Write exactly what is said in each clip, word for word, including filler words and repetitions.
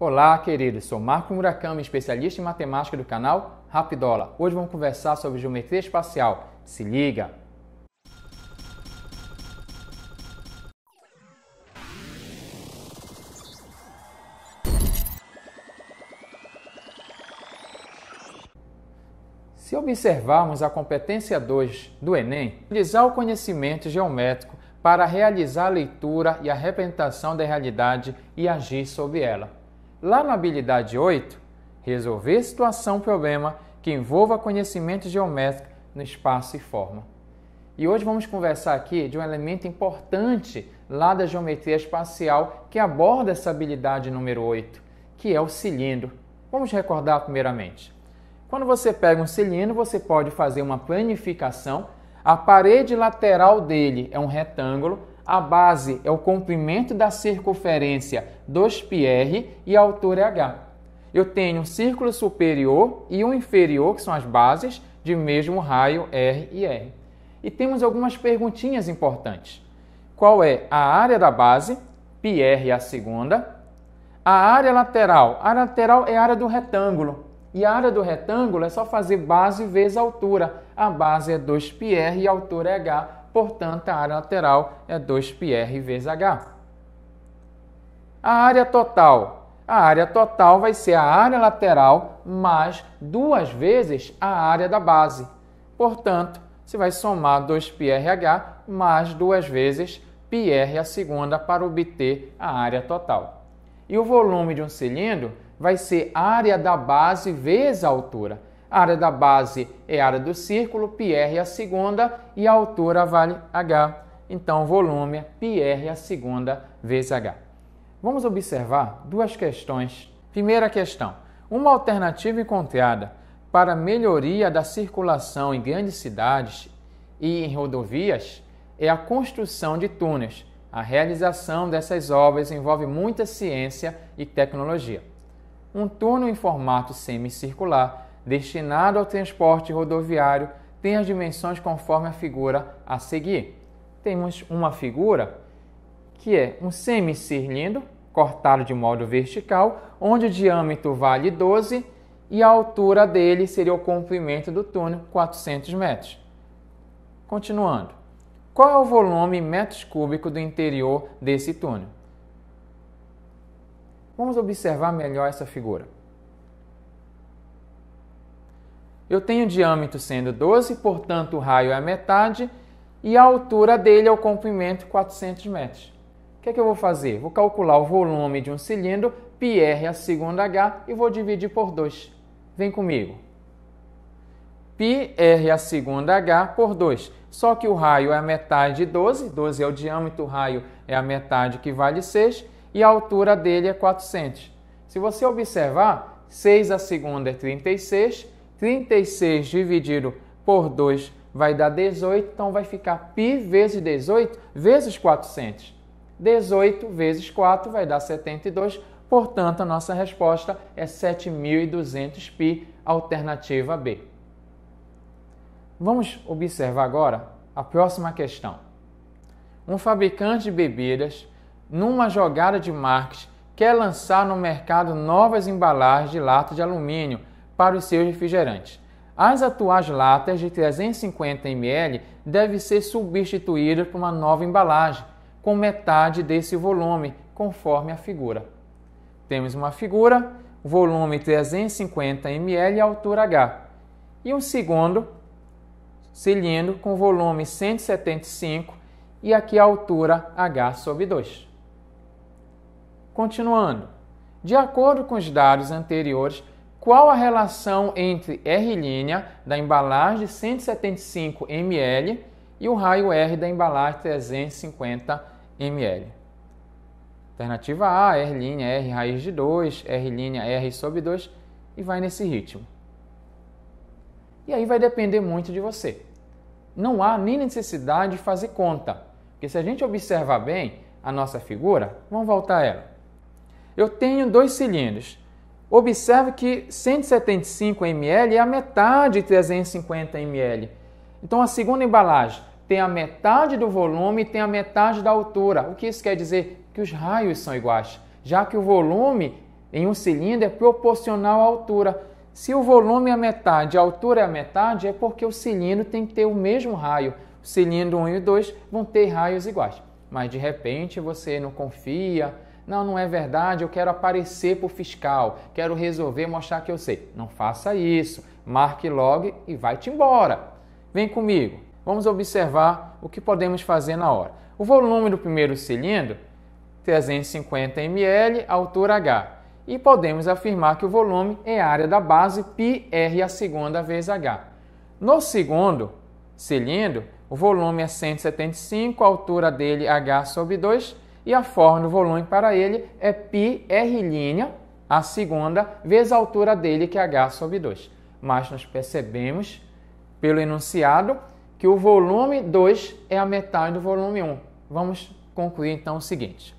Olá, queridos! Sou Marco Murakami, especialista em matemática do canal Rapidola. Hoje vamos conversar sobre geometria espacial. Se liga! Se observarmos a competência dois do Enem, utilizar o conhecimento geométrico para realizar a leitura e a representação da realidade e agir sobre ela. Lá na habilidade oito, resolver situação problema que envolva conhecimento geométrico no espaço e forma. E hoje vamos conversar aqui de um elemento importante lá da geometria espacial que aborda essa habilidade número oito, que é o cilindro. Vamos recordar primeiramente. Quando você pega um cilindro, você pode fazer uma planificação. A parede lateral dele é um retângulo. A base é o comprimento da circunferência dois pi r e a altura é h. Eu tenho um círculo superior e um inferior, que são as bases, de mesmo raio r e r. E temos algumas perguntinhas importantes. Qual é a área da base? Πr é a segunda. A área lateral. A área lateral é a área do retângulo. E a área do retângulo é só fazer base vezes altura. A base é dois pi r e a altura é h. Portanto, a área lateral é dois pi r vezes h. A área total. A área total vai ser a área lateral mais duas vezes a área da base. Portanto, você vai somar dois pi r h mais duas vezes πr a segunda para obter a área total. E o volume de um cilindro vai ser a área da base vezes a altura. A área da base é a área do círculo, πr a segunda, e a altura vale h. Então, o volume é πr a segunda vezes h. Vamos observar duas questões. Primeira questão. Uma alternativa encontrada para melhoria da circulação em grandes cidades e em rodovias é a construção de túneis. A realização dessas obras envolve muita ciência e tecnologia. Um túnel em formato semicircular destinado ao transporte rodoviário, tem as dimensões conforme a figura a seguir. Temos uma figura que é um semicilindro cortado de modo vertical, onde o diâmetro vale doze e a altura dele seria o comprimento do túnel, quatrocentos metros. Continuando, qual é o volume em metros cúbicos do interior desse túnel? Vamos observar melhor essa figura. Eu tenho o diâmetro sendo doze, portanto o raio é a metade e a altura dele é o comprimento quatrocentos metros. O que é que eu vou fazer? Vou calcular o volume de um cilindro, πr a segunda h, e vou dividir por dois. Vem comigo. πr a segunda h por dois. Só que o raio é a metade de doze, doze é o diâmetro, o raio é a metade, que vale seis, e a altura dele é quatrocentos. Se você observar, seis a segunda é trinta e seis, trinta e seis dividido por dois vai dar dezoito, então vai ficar π vezes dezoito vezes quatrocentos. dezoito vezes quatro vai dar setenta e dois, portanto a nossa resposta é sete mil e duzentos π, alternativa B. Vamos observar agora a próxima questão. Um fabricante de bebidas, numa jogada de marketing, quer lançar no mercado novas embalagens de lata de alumínio para os seus refrigerantes. As atuais latas de trezentos e cinquenta mililitros devem ser substituídas por uma nova embalagem, com metade desse volume, conforme a figura. Temos uma figura, volume trezentos e cinquenta mililitros e altura h, e um segundo cilindro com volume cento e setenta e cinco e aqui a altura h sobre dois. Continuando, de acordo com os dados anteriores, qual a relação entre R' da embalagem de cento e setenta e cinco mililitros e o raio R da embalagem trezentos e cinquenta mililitros? Alternativa A, R', R raiz de dois, R', R sobre dois, e vai nesse ritmo. E aí vai depender muito de você. Não há nem necessidade de fazer conta, porque se a gente observar bem a nossa figura, vamos voltar a ela. Eu tenho dois cilindros. Observe que cento e setenta e cinco mililitros é a metade de trezentos e cinquenta mililitros. Então, a segunda embalagem tem a metade do volume e tem a metade da altura. O que isso quer dizer? Que os raios são iguais, já que o volume em um cilindro é proporcional à altura. Se o volume é metade e a altura é a metade, é porque o cilindro tem que ter o mesmo raio. O cilindro um e dois vão ter raios iguais. Mas, de repente, você não confia. Não, não é verdade, eu quero aparecer para o fiscal, quero resolver, mostrar que eu sei. Não faça isso, marque logo e vai-te embora. Vem comigo, vamos observar o que podemos fazer na hora. O volume do primeiro cilindro, trezentos e cinquenta mililitros, altura H. E podemos afirmar que o volume é a área da base, πr a segunda vezes H. No segundo cilindro, o volume é cento e setenta e cinco, a altura dele H sobre dois, e a forma do volume para ele é πr', a segunda, vezes a altura dele, que é H sobre dois. Mas nós percebemos, pelo enunciado, que o volume dois é a metade do volume um. Vamos concluir, então, o seguinte.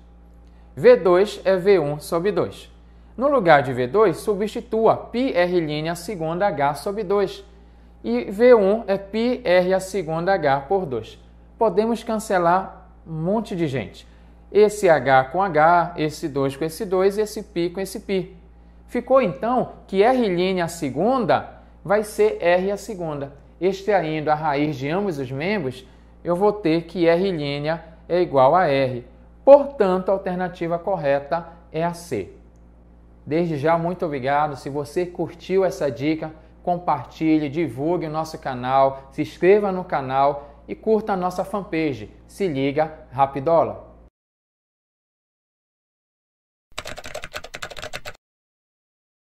vê dois é vê um sobre dois. No lugar de vê dois, substitua πr', a segunda, H sobre dois. E vê um é πr', a segunda, H por dois. Podemos cancelar um monte de gente. Esse H com H, esse dois com esse dois e esse π com esse π. Ficou, então, que R' a segunda vai ser R a segunda. Extraindo a raiz de ambos os membros, eu vou ter que R' é igual a R. Portanto, a alternativa correta é a C. Desde já, muito obrigado. Se você curtiu essa dica, compartilhe, divulgue o nosso canal, se inscreva no canal e curta a nossa fanpage. Se liga, Rapidola!